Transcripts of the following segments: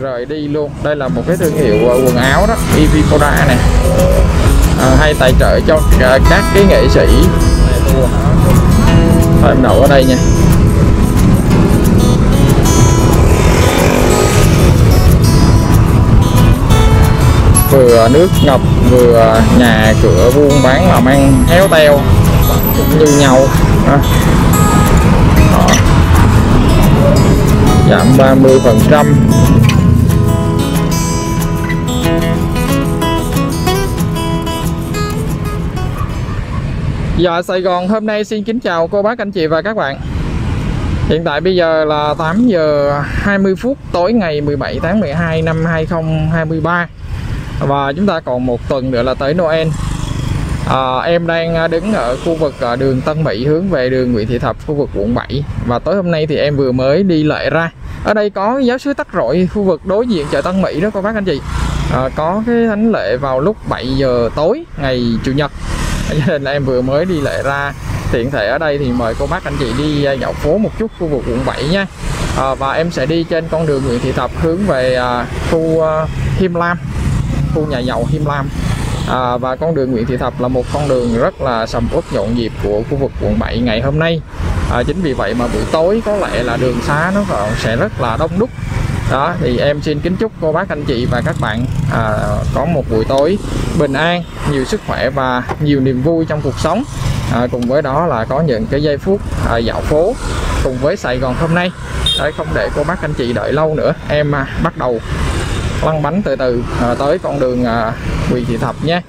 rời đi luôn. Đây là một cái thương hiệu quần áo đó, Evopoda nè, hay tài trợ cho các cái nghệ sĩ. Thôi em đậu ở đây nha. Vừa nước ngập vừa nhà cửa buôn bán làm ăn héo teo như nhau. Giảm 30%. Dạ, Sài Gòn hôm nay xin kính chào cô bác, anh chị và các bạn. Hiện tại bây giờ là 8 giờ 20 phút tối ngày 17 tháng 12 năm 2023. Và chúng ta còn một tuần nữa là tới Noel. Em đang đứng ở khu vực đường Tân Mỹ hướng về đường Nguyễn Thị Thập, khu vực quận 7. Và tối hôm nay thì em vừa mới đi lễ ra. Ở đây có giáo sứ Tắc Rội, khu vực đối diện chợ Tân Mỹ đó cô bác anh chị. Có cái thánh lễ vào lúc 7 giờ tối ngày Chủ nhật, cho nên là em vừa mới đi lễ ra. Tiện thể ở đây thì mời cô bác anh chị đi dạo phố một chút khu vực quận 7 nha. Và em sẽ đi trên con đường Nguyễn Thị Thập hướng về khu Him Lam, khu nhà giàu Him Lam. Và con đường Nguyễn Thị Thập là một con đường rất là sầm uất nhộn nhịp của khu vực quận 7 ngày hôm nay. Chính vì vậy mà buổi tối có lẽ là đường xá nó còn sẽ rất là đông đúc. Đó, thì em xin kính chúc cô bác anh chị và các bạn có một buổi tối bình an, nhiều sức khỏe và nhiều niềm vui trong cuộc sống. Cùng với đó là có những cái giây phút dạo phố cùng với Sài Gòn hôm nay. Đấy, không để cô bác anh chị đợi lâu nữa, em bắt đầu lăn bánh từ từ tới con đường Nguyễn Thị Thập nhé.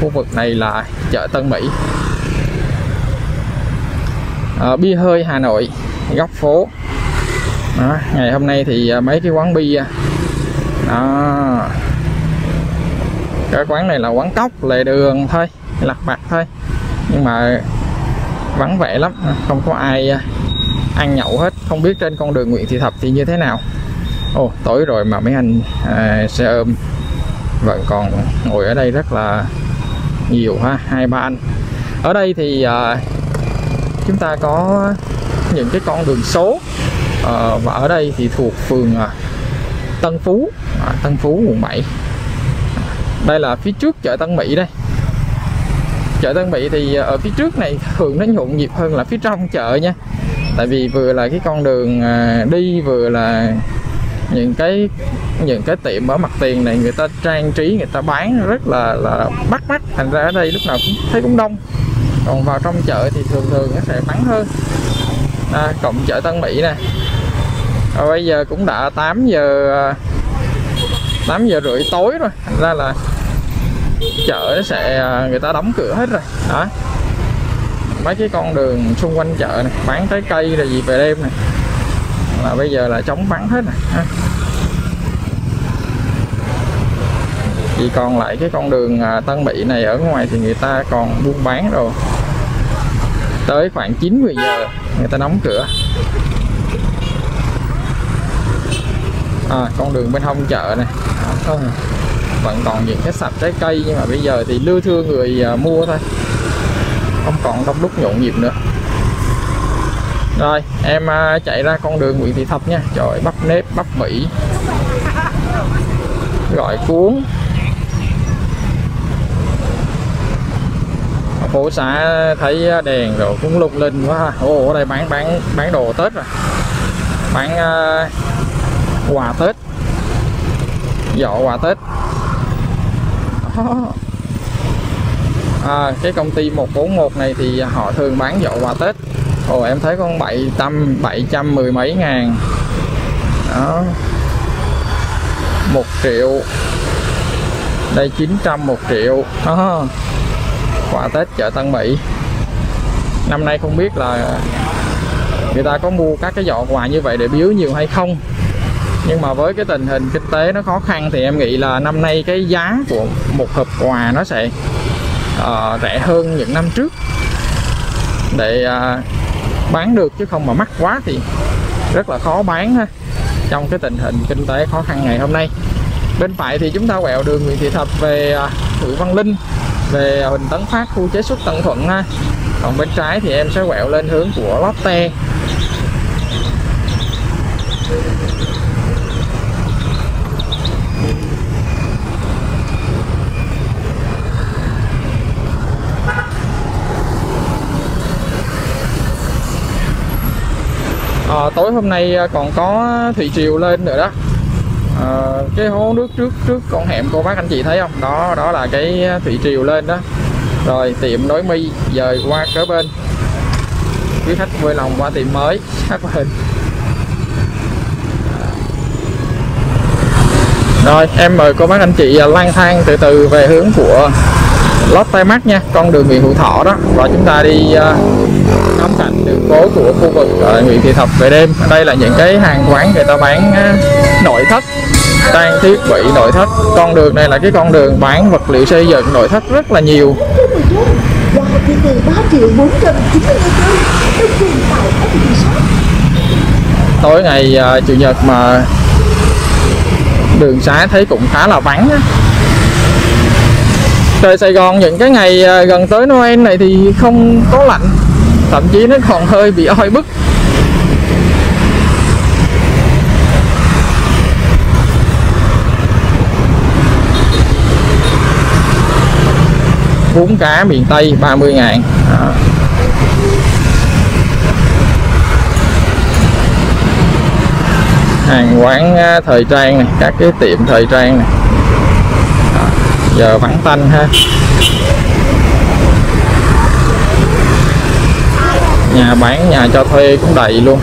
Khu vực này là chợ Tân Mỹ, bia hơi Hà Nội, góc phố. Đó, ngày hôm nay thì mấy cái quán bia đó. Cái quán này là quán cóc lề đường thôi, lặt vặt thôi, nhưng mà vắng vẻ lắm, không có ai ăn nhậu hết. Không biết trên con đường Nguyễn Thị Thập thì như thế nào. Ồ, tối rồi mà mấy anh xe ôm vẫn còn ngồi ở đây rất là nhiều ha, 2-3 anh. Ở đây thì chúng ta có những cái con đường số. Và ở đây thì thuộc phường Tân Phú, Tân Phú quận 7. Đây là phía trước chợ Tân Mỹ đây. Chợ Tân Mỹ thì ở phía trước này thường nó nhộn nhịp hơn là phía trong chợ nha. Tại vì vừa là cái con đường đi, vừa là những cái tiệm ở mặt tiền này người ta trang trí, người ta bán rất là bắt mắt. Thành ra ở đây lúc nào cũng thấy cũng đông. Còn vào trong chợ thì thường nó sẽ vắng hơn. Cộng chợ Tân Mỹ nè. Rồi bây giờ cũng đã 8 giờ rưỡi tối rồi. Thành ra là chợ nó sẽ người ta đóng cửa hết rồi. Đó. Mấy cái con đường xung quanh chợ này bán trái cây rồi gì về đêm này là bây giờ là trống vắng hết nè. Chỉ còn lại cái con đường Tân Mỹ này ở ngoài thì người ta còn buôn bán rồi. Tới khoảng 9-10 giờ người ta đóng cửa. Con đường bên hông chợ này vẫn còn những cái sạp trái cây, nhưng mà bây giờ thì lưa thưa người mua thôi, không còn đông đúc nhộn nhịp nữa. Rồi em chạy ra con đường Nguyễn Thị Thập nha. Trời ơi, bắp nếp, bắp Mỹ, gọi cuốn. Phố xã thấy đèn rồi cũng lung linh quá ha. Ồ, ở đây bán đồ Tết rồi, bán quà Tết, giỏ quà Tết. Cái công ty 141 này thì họ thường bán giỏ quà Tết. Ồ, em thấy con 710 mấy ngàn đó, 1 triệu đây, 900, 1 triệu đó. Quà Tết chợ Tân Mỹ năm nay không biết là người ta có mua các cái giỏ quà như vậy để biếu nhiều hay không, nhưng mà với cái tình hình kinh tế nó khó khăn thì em nghĩ là năm nay cái giá của một hộp quà nó sẽ rẻ hơn những năm trước để bán được, chứ không mà mắc quá thì rất là khó bán ha, trong cái tình hình kinh tế khó khăn ngày hôm nay. Bên phải thì chúng ta quẹo đường Nguyễn Thị Thập về Nguyễn Văn Linh, về Huỳnh Tấn Phát, khu chế xuất Tân Thuận ha. Còn bên trái thì em sẽ quẹo lên hướng của Lotte. tối hôm nay còn có thủy triều lên nữa đó. Cái hố nước trước con hẻm cô bác anh chị thấy không, đó là cái thủy triều lên đó. Rồi tiệm đối mi dời qua kế bên, quý khách vui lòng qua tiệm mới sát bên. Rồi em mời cô bác anh chị lang thang từ từ về hướng của Lotte Mart nha, con đường Nguyễn Hữu Thọ đó, và chúng ta đi ngắm cảnh đường phố của khu vực Nguyễn Thị Thập về đêm. Ở đây là những cái hàng quán người ta bán nội thất, trang thiết bị nội thất. Con đường này là cái con đường bán vật liệu xây dựng nội thất rất là nhiều. Tối ngày chủ nhật mà đường xá thấy cũng khá là vắng. Trời Sài Gòn những cái ngày gần tới Noel này thì không có lạnh, thậm chí nó còn hơi bị oi bức. Bún cá miền Tây 30.000. Hàng quán thời trang này, các cái tiệm thời trang này giờ vắng tanh ha. Nhà bán nhà cho thuê cũng đầy luôn.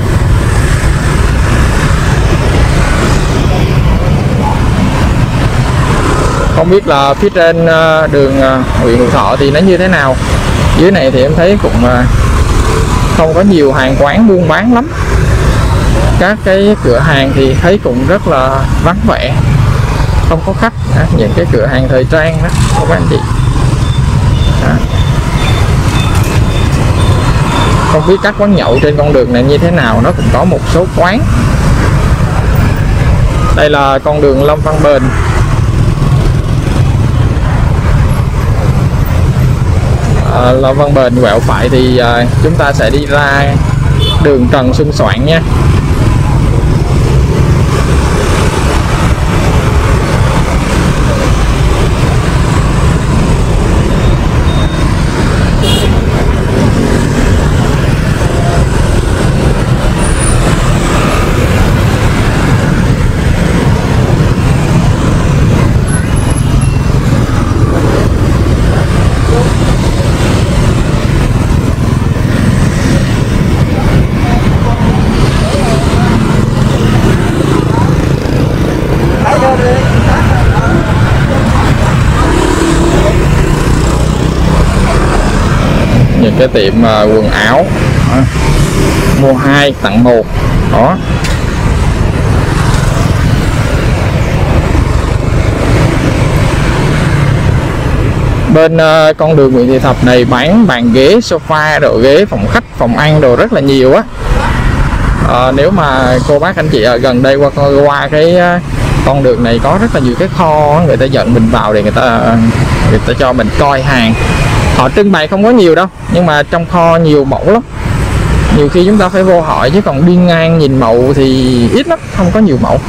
Không biết là phía trên đường Nguyễn Hữu Thọ thì nó như thế nào. Dưới này thì em thấy cũng không có nhiều hàng quán buôn bán lắm. Các cái cửa hàng thì thấy cũng rất là vắng vẻ, không có khách. Những cái cửa hàng thời trang đó các anh chị. Không biết các quán nhậu trên con đường này như thế nào, nó cũng có một số quán. Đây là con đường Lâm Văn Bền. Lâm Văn Bền quẹo phải thì chúng ta sẽ đi ra đường Trần Xuân Soạn nha. Cái tiệm quần áo mua 2 tặng 1 đó. Bên con đường Nguyễn Thị Thập này bán bàn ghế, sofa, đồ ghế, phòng khách, phòng ăn đồ rất là nhiều á. Nếu mà cô bác anh chị ở gần đây qua cái con đường này có rất là nhiều cái kho, người ta dẫn mình vào để người ta cho mình coi hàng. Họ trưng bày không có nhiều đâu, nhưng mà trong kho nhiều mẫu lắm. Nhiều khi chúng ta phải vô hỏi, chứ còn đi ngang nhìn mẫu thì ít lắm, không có nhiều mẫu.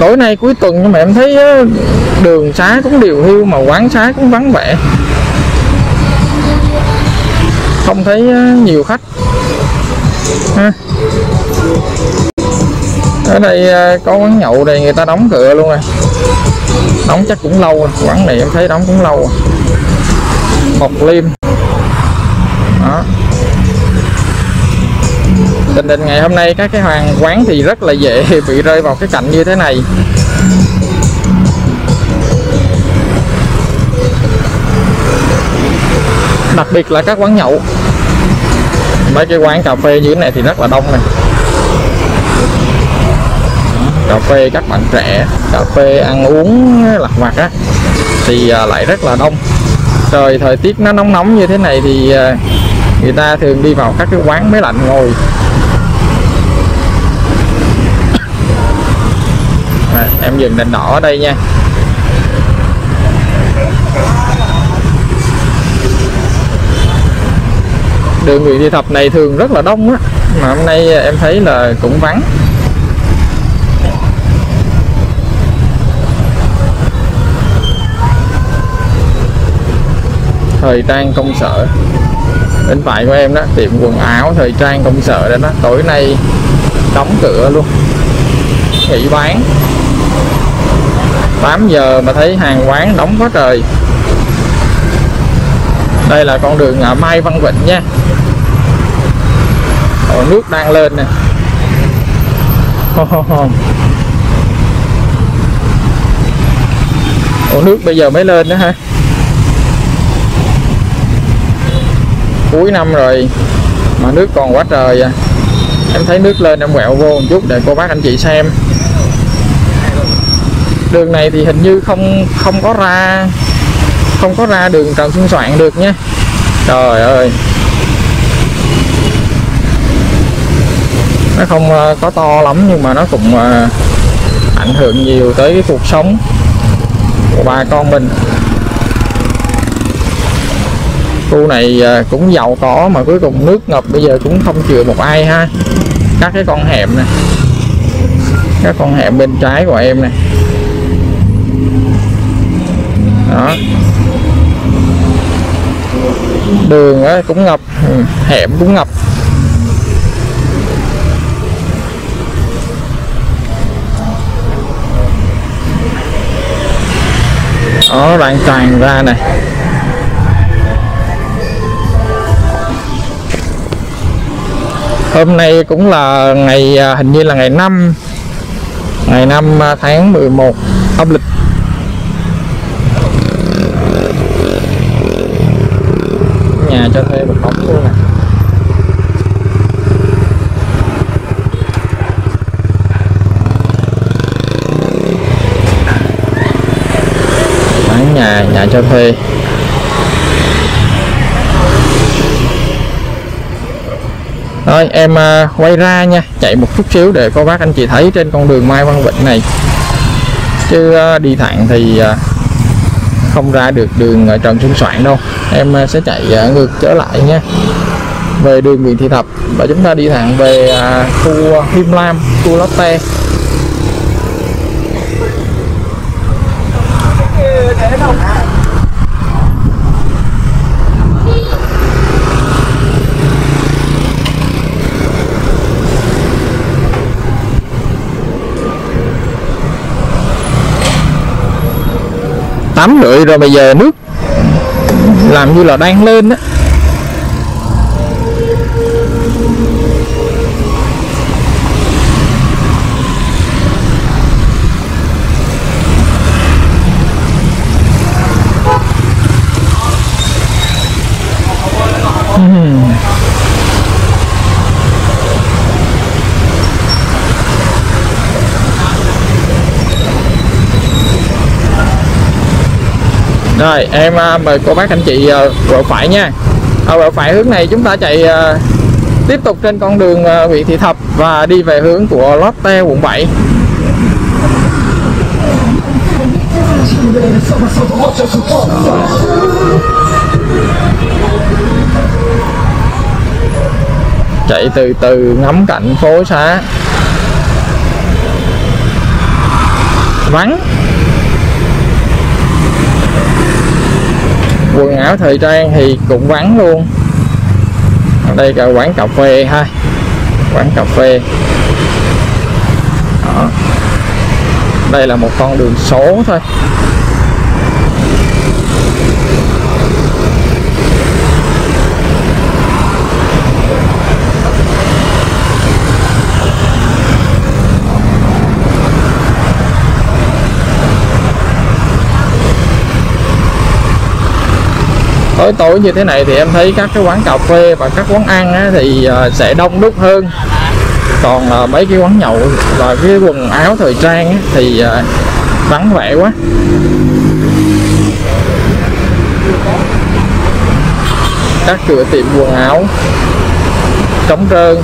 Tối nay cuối tuần nhưng mà em thấy đường xá cũng điều hưu mà quán xá cũng vắng vẻ. Không thấy nhiều khách ha. Ở đây có quán nhậu này người ta đóng cửa luôn rồi. Đóng chắc cũng lâu rồi, quán này em thấy đóng cũng lâu rồi. Bọc Liêm đó. Tình hình ngày hôm nay các cái hàng quán thì rất là dễ bị rơi vào cái cảnh như thế này. Đặc biệt là các quán nhậu. Mấy cái quán cà phê như thế này thì rất là đông này. Cà phê các bạn trẻ, cà phê ăn uống lặt vặt á thì lại rất là đông. Trời thời tiết nó nóng như thế này thì người ta thường đi vào các cái quán máy lạnh ngồi. Em dừng đèn đỏ ở đây nha. Đường Nguyễn Thị Thập này thường rất là đông á, mà hôm nay em thấy là cũng vắng. thời trang công sở. Bên phải của em đó, tiệm quần áo thời trang công sở đó, tối nay đóng cửa luôn, nghỉ bán. 8 giờ mà thấy hàng quán đóng quá trời. Đây là con đường Mai Văn Vịnh nha. Nước đang lên nè. Ủa, nước bây giờ mới lên nữa hả? Cuối năm rồi mà nước còn quá trời à. Em thấy nước lên em quẹo vô một chút để cô bác anh chị xem. Đường này thì hình như không có ra đường Trần Xuân Soạn được nha. Trời ơi, nó không có to lắm nhưng mà nó cũng ảnh hưởng nhiều tới cái cuộc sống của bà con mình. Khu này cũng giàu có mà cuối cùng nước ngập bây giờ cũng không chừa một ai ha. Các cái con hẻm này, các con hẻm bên trái của em này đó, đường cũng ngập, hẻm cũng ngập. Nó đang tràn ra này. Hôm nay cũng là ngày, hình như là ngày 5 tháng 11 âm lịch. Nhà cho thuê một phòng luôn nè. Nhà cho thuê. Rồi em quay ra nha, chạy một chút xíu để cô bác anh chị thấy trên con đường Mai Văn Vịnh này. Chứ đi thẳng thì không ra được đường Trần Xuân Soạn đâu. Em sẽ chạy ngược trở lại nha, về đường Nguyễn Thị Thập, và chúng ta đi thẳng về khu Him Lam, khu Lotte. Tắm rưỡi rồi bây giờ nước làm như là đang lên đó. Rồi em mời cô bác anh chị quẹo phải nha. Quẹo phải hướng này, chúng ta chạy tiếp tục trên con đường Nguyễn Thị Thập và đi về hướng của Lotte quận 7. Chạy từ từ ngắm cảnh phố xá vắng. Quần áo thời trang thì cũng vắng luôn. Ở đây cả quán cà phê ha, quán cà phê đó. Đây là một con đường số thôi. Tối tối như thế này thì em thấy các cái quán cà phê và các quán ăn á, thì sẽ đông đúc hơn. Còn mấy cái quán nhậu và cái quần áo thời trang á, thì vắng vẻ quá. Các cửa tiệm quần áo trống trơn.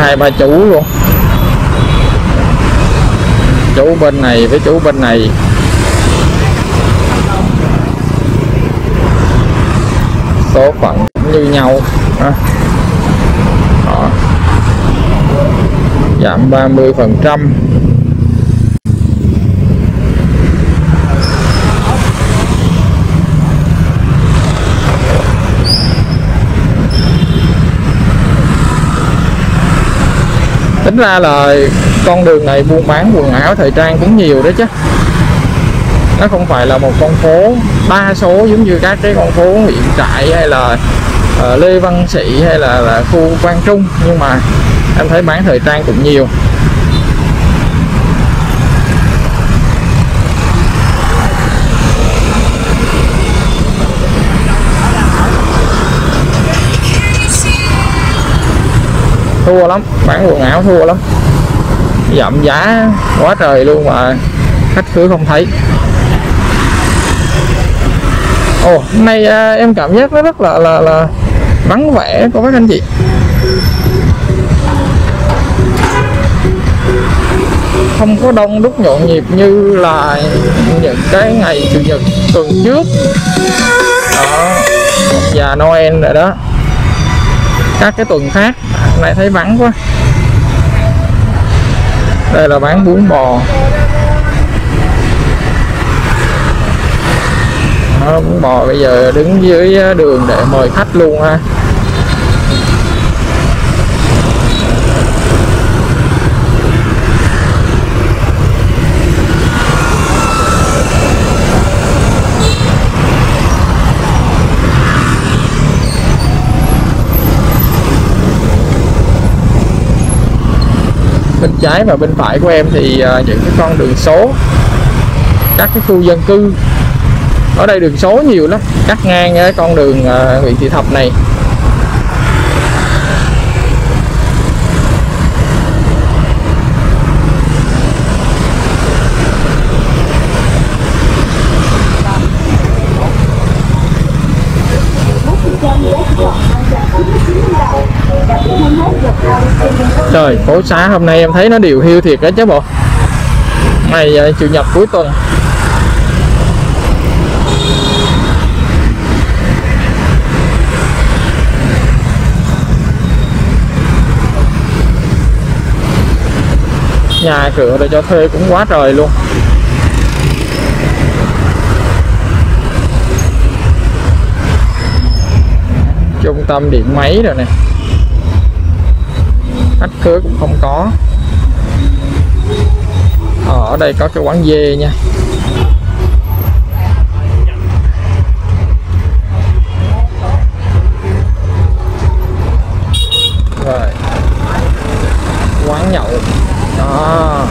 Hai ba chú luôn, chú bên này với chú bên này. Số phận như nhau. Đó. giảm 30%. Tính ra là con đường này buôn bán quần áo thời trang cũng nhiều đấy chứ. Nó không phải là một con phố đa số giống như các cái con phố Nguyễn Trãi hay là Lê Văn Sĩ hay là khu Quang Trung, nhưng mà em thấy bán thời trang cũng nhiều. Thua lắm, bán quần áo thua lắm, giảm giá quá trời luôn mà khách cứ không thấy. Ồ, hôm nay em cảm giác nó rất là vắng vẻ của các anh chị. Không có đông đúc nhộn nhịp như là những cái ngày chủ nhật tuần trước. Đó, và Noel rồi đó. Các cái tuần khác này thấy vắng quá. Đây là bán bún bò. Đó, bún bò bây giờ đứng dưới đường để mời khách luôn ha. Bên trái và bên phải của em thì những cái con đường số, các cái khu dân cư. Ở đây đường số nhiều lắm, cắt ngang cái con đường Nguyễn Thị Thập này. Trời, phố xá hôm nay em thấy nó điều hiu thiệt đấy chứ bộ. Ngày chủ nhật cuối tuần. Nhà cửa để cho thuê cũng quá trời luôn. Trung tâm điện máy rồi nè, khách khứa cũng không có. Ở đây có cái quán dê nha. Rồi, quán nhậu. Đó.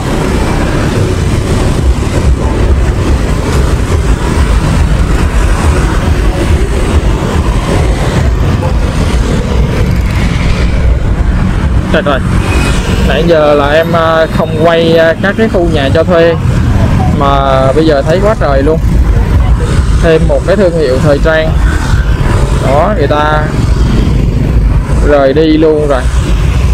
Trời ơi, nãy giờ là em không quay các cái khu nhà cho thuê mà bây giờ thấy quá trời luôn. Thêm một cái thương hiệu thời trang đó, người ta rời đi luôn rồi.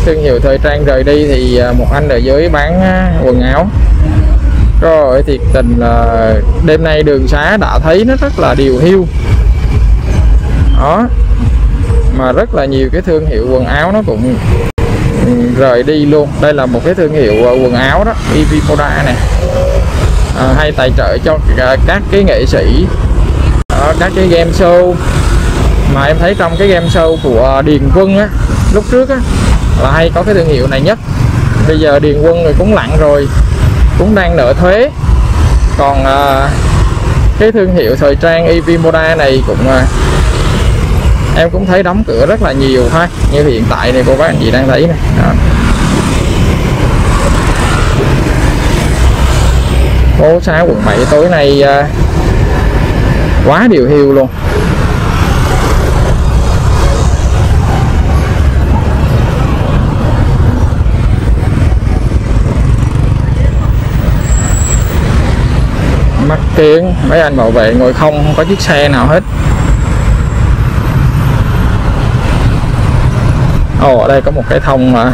Thương hiệu thời trang rời đi thì một anh ở dưới bán quần áo. Rồi thiệt tình là đêm nay đường xá đã thấy nó rất là điều hiu đó, mà rất là nhiều cái thương hiệu quần áo nó cũng rời đi luôn. Đây là một cái thương hiệu quần áo đó, Evopoda nè, hay tài trợ cho các cái nghệ sĩ, các cái game show. Mà em thấy trong cái game show của Điền Quân á, lúc trước á là hay có cái thương hiệu này nhất. Bây giờ Điền Quân rồi cũng lặn rồi, cũng đang nợ thuế. Còn cái thương hiệu thời trang EV Moda này cũng em cũng thấy đóng cửa rất là nhiều ha. Như hiện tại này cô bác anh chị đang thấy này. Phố xá quận 7 tối nay quá điều hiu luôn. Mắc tiếng mấy anh bảo vệ ngồi không có chiếc xe nào hết. Ồ, ở đây có một cái thông mà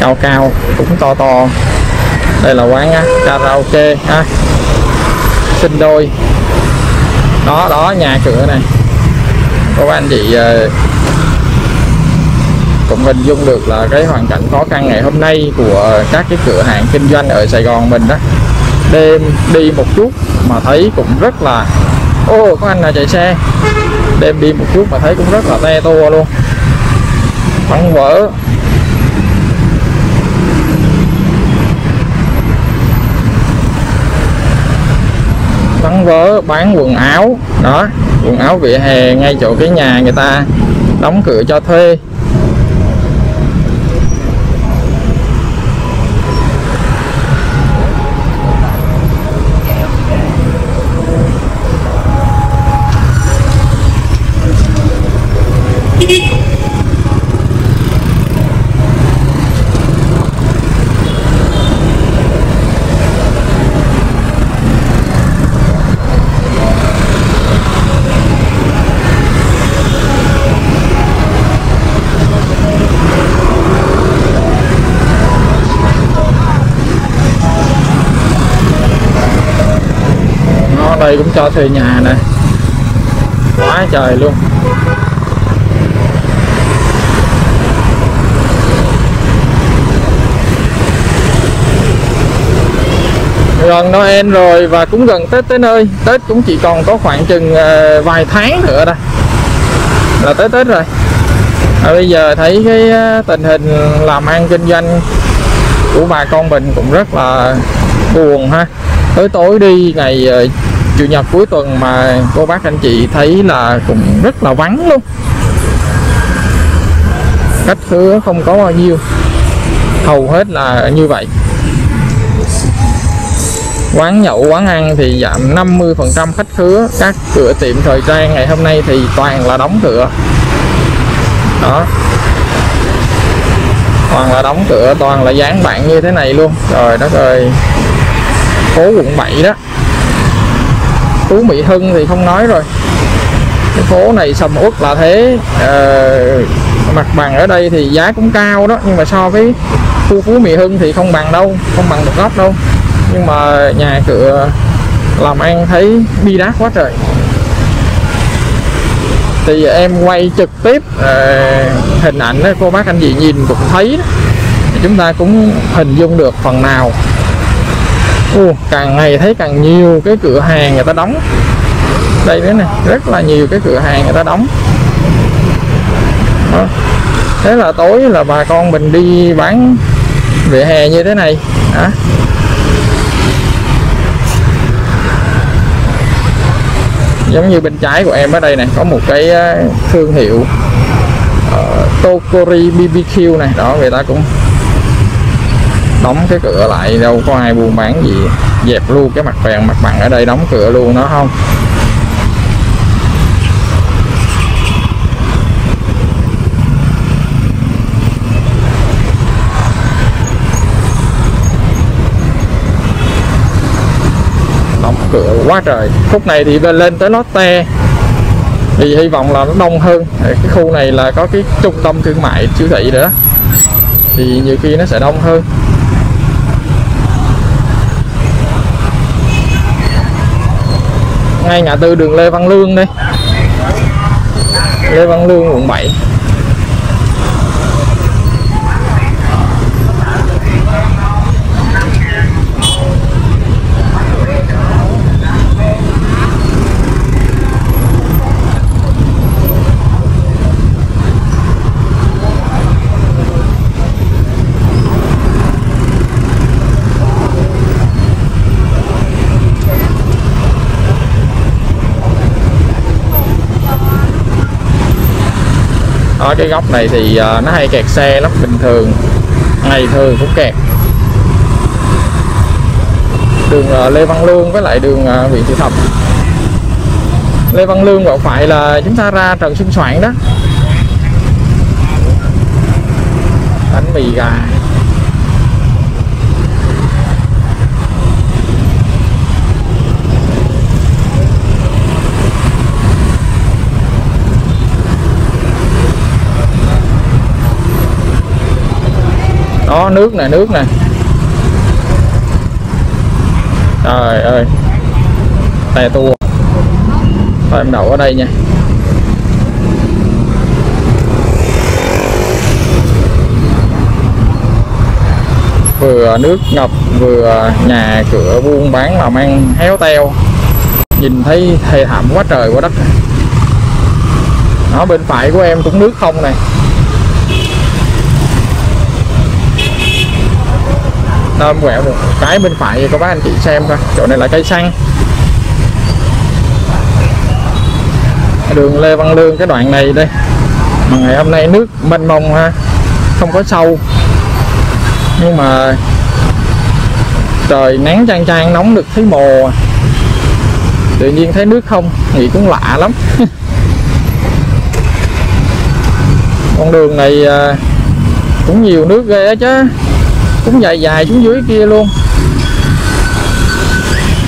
cao cao cũng to to. Đây là quán karaoke ha, sinh đôi đó. Đó, nhà cửa này cô bác anh chị cũng hình dung được là cái hoàn cảnh khó khăn ngày hôm nay của các cái cửa hàng kinh doanh ở Sài Gòn mình đó. Đêm đi một chút mà thấy cũng rất là, ô có anh là chạy xe, đêm đi một chút mà thấy cũng rất là te tua luôn, phẳng vỡ. Vắng vỡ bán quần áo đó, quần áo vỉa hè ngay chỗ cái nhà người ta đóng cửa cho thuê. Đây cũng cho thuê nhà này, quá trời luôn. Gần Noel rồi và cũng gần Tết tới nơi. Tết cũng chỉ còn có khoảng chừng vài tháng nữa đây là tới Tết rồi. Bây giờ thấy cái tình hình làm ăn kinh doanh của bà con mình cũng rất là buồn ha. Tới tối đi ngày chủ nhật cuối tuần mà cô bác anh chị thấy là cũng rất là vắng luôn, khách khứa không có bao nhiêu, hầu hết là như vậy. Quán nhậu quán ăn thì giảm 50% khách khứa. Các cửa tiệm thời trang ngày hôm nay thì toàn là đóng cửa đó, toàn là đóng cửa, toàn là dán bảng như thế này luôn. Trời đất ơi, phố quận 7 đó, Phú Mỹ Hưng thì không nói rồi, cái phố này sầm uất là thế. Mặt bằng ở đây thì giá cũng cao đó, nhưng mà so với khu Phú Mỹ Hưng thì không bằng đâu, không bằng một góc đâu. Nhưng mà nhà cửa làm ăn thấy bi đát quá trời. Thì em quay trực tiếp hình ảnh đó, cô bác anh chị nhìn cũng thấy đó. Thì chúng ta cũng hình dung được phần nào. Càng ngày thấy càng nhiều cái cửa hàng người ta đóng. Đây nữa nè, rất là nhiều cái cửa hàng người ta đóng đó. Thế là tối là bà con mình đi bán vỉa hè như thế này đó. Giống như bên trái của em ở đây này, có một cái thương hiệu Tokori BBQ này đó, người ta cũng đóng cái cửa lại, đâu có ai buôn bán gì, dẹp luôn cái mặt bằng ở đây đóng cửa luôn nó không. Đóng cửa quá trời. Khúc này thì lên tới Lotte thì hy vọng là nó đông hơn. Cái khu này là có cái trung tâm thương mại siêu thị nữa thì nhiều khi nó sẽ đông hơn. Ngay ngã tư đường Lê Văn Lương đây, Lê Văn Lương quận 7. Ở cái góc này thì nó hay kẹt xe lắm, bình thường ngày thường cũng kẹt. Đường Lê Văn Lương với lại đường Nguyễn Thị Thập. Lê Văn Lương gọi phải là chúng ta ra Trần Xuân Soạn đó. Bánh mì gà. Đó, nước nè, nước nè. Trời ơi, tè tua. Thôi em đậu ở đây nha. vừa nước ngập vừa nhà cửa buôn bán làm ăn héo teo, nhìn thấy thê thảm quá trời quá đất. Đó, bên phải của em cũng nước không này. Tôm quẹo được cái bên phải các bác anh chị xem coi, chỗ này là cây xăng. Đường Lê Văn Lương cái đoạn này đây mà ngày hôm nay nước mênh mông ha, không có sâu nhưng mà trời nắng chang chang nóng được thấy mồ, tự nhiên thấy nước không nghĩ cũng lạ lắm. Con đường này cũng nhiều nước ghê á chứ, cũng dài dài xuống dưới kia luôn.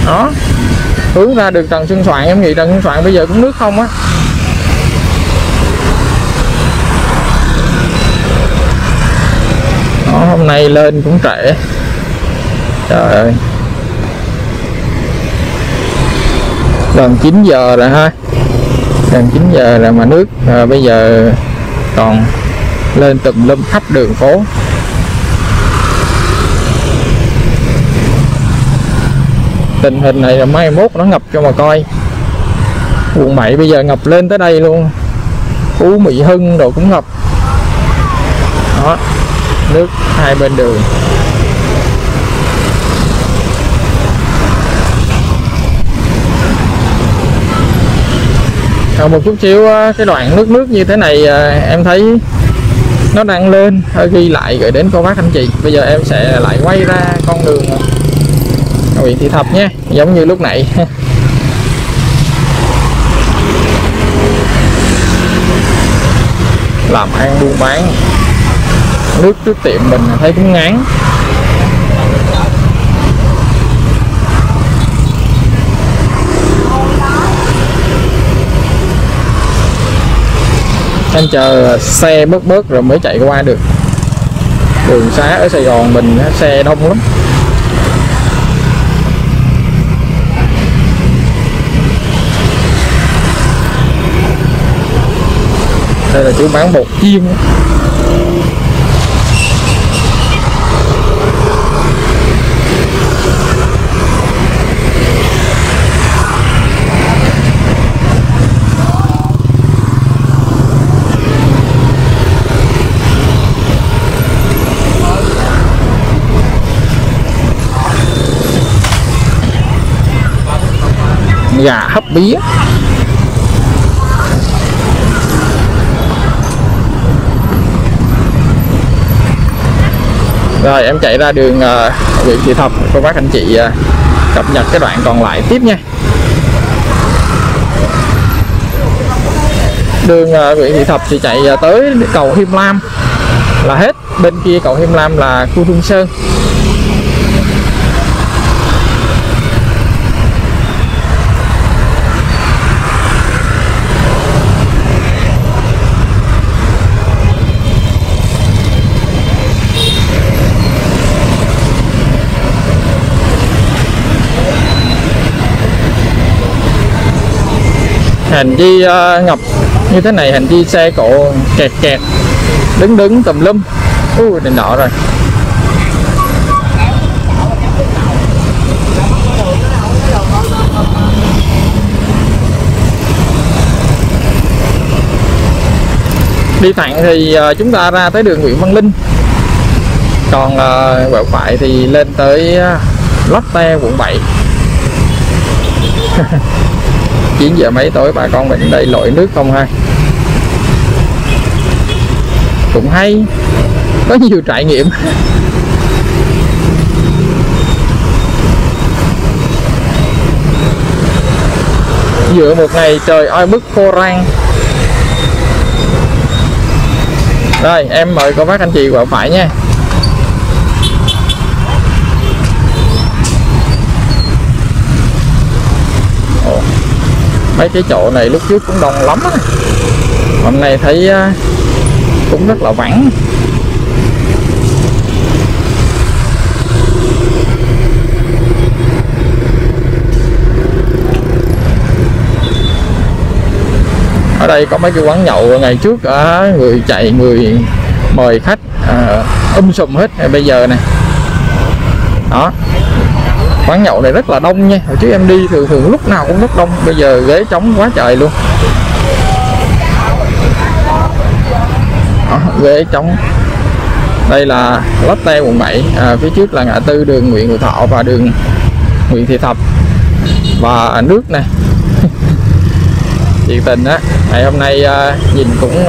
Đó, hướng ra được Trần Xuân Soạn, em nghĩ Trần Xuân Soạn bây giờ cũng nước không á. Đó, hôm nay lên cũng trễ. Trời ơi, gần 9 giờ rồi ha, gần 9 giờ rồi mà nước bây giờ còn lên tùm lum khắp đường phố. Tình hình này là mai mốt nó ngập cho mà coi. Quận 7 bây giờ ngập lên tới đây luôn, Phú Mỹ Hưng đồ cũng ngập. Đó, nước hai bên đường. Còn một chút xíu cái đoạn nước nước như thế này em thấy nó đang lên, hơi ghi lại gửi đến cô bác anh chị. Bây giờ em sẽ lại quay ra con đường Nguyễn Thị Thập nhé, giống như lúc nãy. Làm ăn buôn bán, nước trước tiệm mình thấy cũng ngán. Anh chờ xe bớt rồi mới chạy qua được. Đường xá ở Sài Gòn mình xe đông lắm. Đây là chú bán bột chiên. Gà hấp bía. Rồi em chạy ra đường Nguyễn Thị Thập, cô bác anh chị cập nhật cái đoạn còn lại tiếp nha. Đường Nguyễn Thị Thập thì chạy tới cầu Him Lam là hết. Bên kia cầu Him Lam là khu Trung Sơn. Hành vi ngập như thế này, hành vi xe cộ kẹt đứng tùm lum. Ui đèn đỏ rồi. Đi thẳng thì chúng ta ra tới đường Nguyễn Văn Linh, còn quẹo phải thì lên tới Lotte quận 7. 9 giờ mấy tối bà con mình đây lội nước không ha. Cũng hay, có nhiều trải nghiệm. Giữa một ngày trời oi bức khô rang. Rồi em mời cô bác anh chị vào phải nha. Mấy cái chỗ này lúc trước cũng đông lắm á, hôm nay thấy cũng rất là vắng. Ở đây có mấy cái quán nhậu ngày trước người chạy người mời khách sùm hết. Bây giờ này đó. Quán nhậu này rất là đông nha, hồi trước em đi thường thường lúc nào cũng rất đông, bây giờ ghế trống quá trời luôn đó, ghế trống. Đây là Lotte quận 7, phía trước là ngã tư đường Nguyễn Hữu Thọ và đường Nguyễn Thị Thập. Và nước này nhiệt tình á, ngày hôm nay nhìn cũng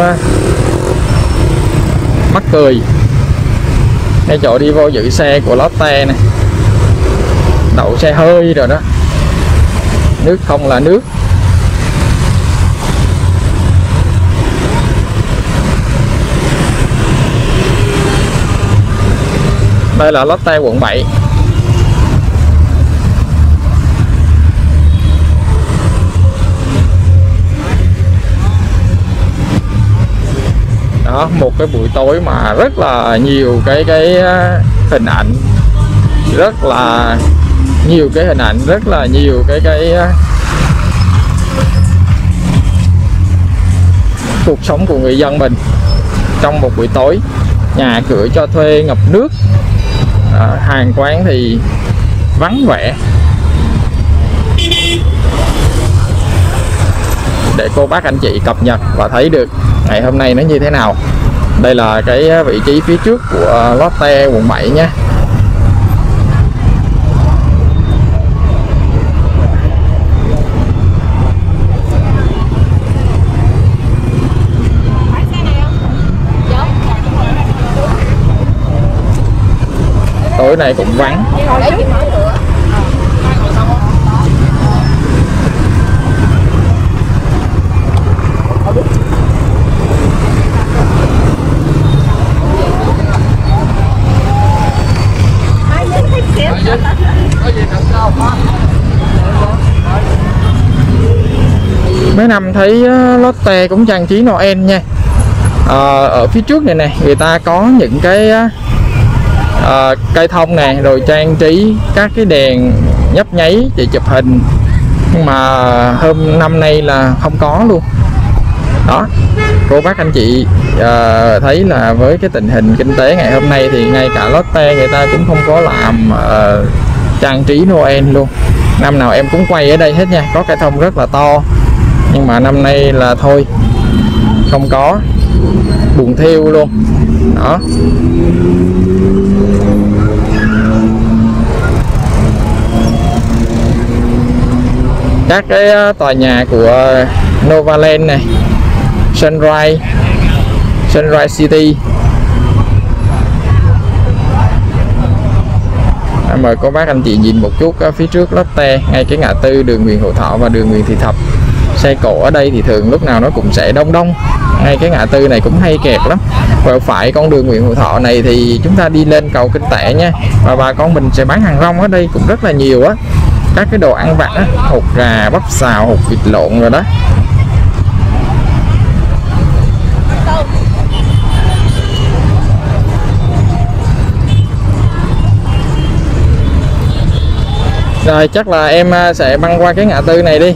mắc cười. Ngay chỗ đi vô giữ xe của Lotte này, đậu xe hơi rồi đó, nước không là nước. Đây là Lotte quận 7. Đó, một cái buổi tối mà rất là nhiều cái hình ảnh, rất là nhiều cái hình ảnh, rất là nhiều cái cuộc sống của người dân mình trong một buổi tối. Nhà cửa cho thuê ngập nước, hàng quán thì vắng vẻ. Để cô bác anh chị cập nhật và thấy được ngày hôm nay nó như thế nào. Đây là cái vị trí phía trước của Lotte quận 7 nha. Tối nay cũng vắng. Mấy năm thấy Lotte cũng trang trí Noel nha. Ở phía trước này nè, người ta có những cái cây thông nè, rồi trang trí các cái đèn nhấp nháy để chụp hình, nhưng mà năm nay là không có luôn đó. Cô bác anh chị thấy là với cái tình hình kinh tế ngày hôm nay thì ngay cả Lotte người ta cũng không có làm trang trí Noel luôn. Năm nào em cũng quay ở đây hết nha, có cây thông rất là to, nhưng mà năm nay là thôi, không có, buồn thiêu luôn đó. Các cái tòa nhà của Novaland này, Sunrise City. Mời cô bác anh chị nhìn một chút phía trước Lotte, ngay cái ngã tư đường Nguyễn Hữu Thọ và đường Nguyễn Thị Thập. Xe cộ ở đây thì thường lúc nào nó cũng sẽ đông, ngay cái ngã tư này cũng hay kẹt lắm. Quẹo phải con đường Nguyễn Hữu Thọ này thì chúng ta đi lên cầu Kinh Tẻ nha, và bà con mình sẽ bán hàng rong ở đây cũng rất là nhiều á, các cái đồ ăn vặt á, hột gà, bắp xào, hột vịt lộn rồi đó. Rồi chắc là em sẽ băng qua cái ngã tư này đi.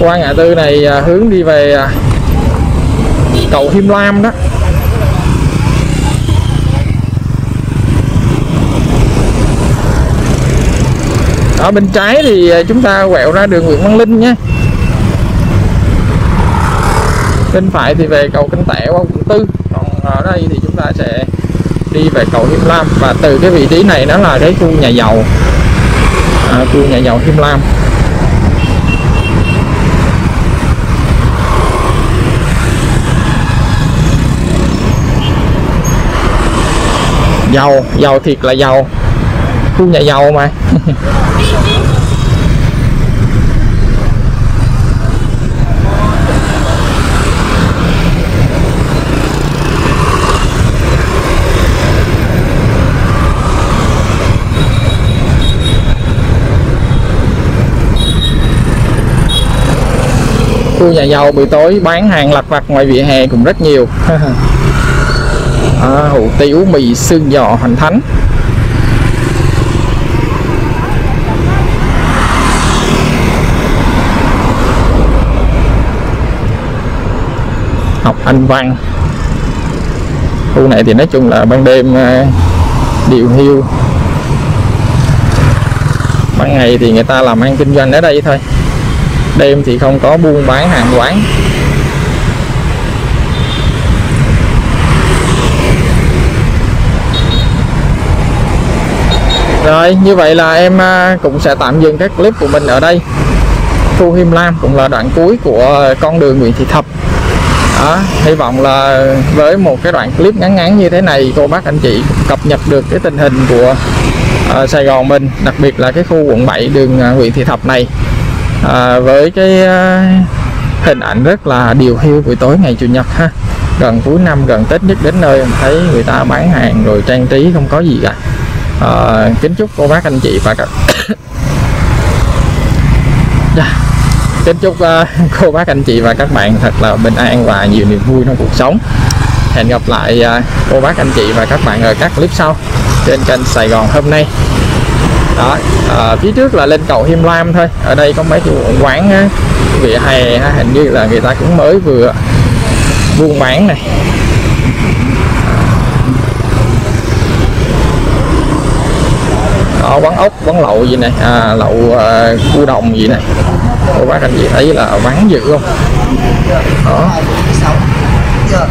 Qua ngã tư này hướng đi về cầu Him Lam đó. Ở bên trái thì chúng ta quẹo ra đường Nguyễn Văn Linh nhé. Bên phải thì về cầu Kinh Tẻ qua quận 4. Còn ở đây thì chúng ta sẽ đi về cầu Him Lam. Và từ cái vị trí này nó là cái khu nhà giàu, khu nhà giàu Him Lam. Giàu thiệt là giàu, khu nhà giàu mà. Khu nhà giàu buổi tối bán hàng lặt vặt ngoài vỉa hè cũng rất nhiều. Hủ tiếu, mì, xương giò, hoành thánh. học Anh văn. Khu này thì nói chung là ban đêm điều hiu, ban ngày thì người ta làm ăn kinh doanh ở đây thôi, đêm thì không có buôn bán hàng quán. Rồi, như vậy là em cũng sẽ tạm dừng các clip của mình ở đây. Khu Him Lam cũng là đoạn cuối của con đường Nguyễn Thị Thập. Đó, hy vọng là với một cái đoạn clip ngắn ngắn như thế này, cô bác anh chị cập nhật được cái tình hình của Sài Gòn mình, đặc biệt là cái khu quận 7 đường Nguyễn Thị Thập này, với cái hình ảnh rất là điều hiu buổi tối ngày Chủ nhật ha. Gần cuối năm, gần Tết nhất đến nơi, thấy người ta bán hàng rồi trang trí không có gì cả. Kính chúc cô bác anh chị và các kính chúc cô bác anh chị và các bạn thật là bình an và nhiều niềm vui trong cuộc sống. Hẹn gặp lại cô bác anh chị và các bạn ở các clip sau trên kênh Sài Gòn Hôm Nay. Đó, phía trước là lên cầu Him Lam thôi. Ở đây có mấy cái quán vỉa hè, hình như là người ta cũng mới vừa buôn bán này. Đó, quán ốc, quán lậu gì này, lậu cua đồng gì này. Cô bác anh chị thấy là vắng dữ không? Đó.